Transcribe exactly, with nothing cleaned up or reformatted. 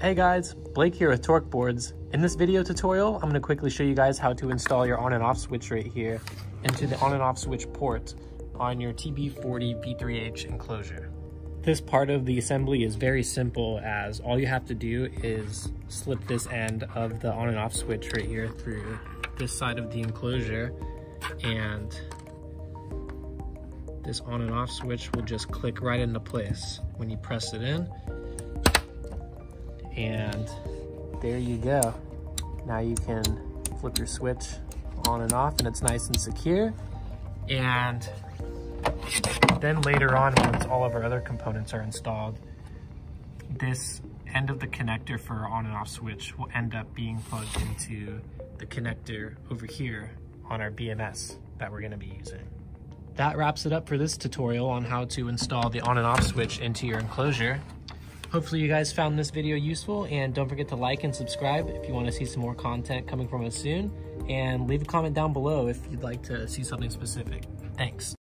Hey guys, Blake here with Torque Boards. In this video tutorial, I'm going to quickly show you guys how to install your on and off switch right here into the on and off switch port on your T B forty B three H enclosure. This part of the assembly is very simple, as all you have to do is slip this end of the on and off switch right here through this side of the enclosure, and this on and off switch will just click right into place when you press it in. And there you go. Now you can flip your switch on and off and it's nice and secure. And then later on, once all of our other components are installed, this end of the connector for our on and off switch will end up being plugged into the connector over here on our B M S that we're gonna be using. That wraps it up for this tutorial on how to install the on and off switch into your enclosure. Hopefully you guys found this video useful, and don't forget to like and subscribe if you want to see some more content coming from us soon, and leave a comment down below if you'd like to see something specific. Thanks.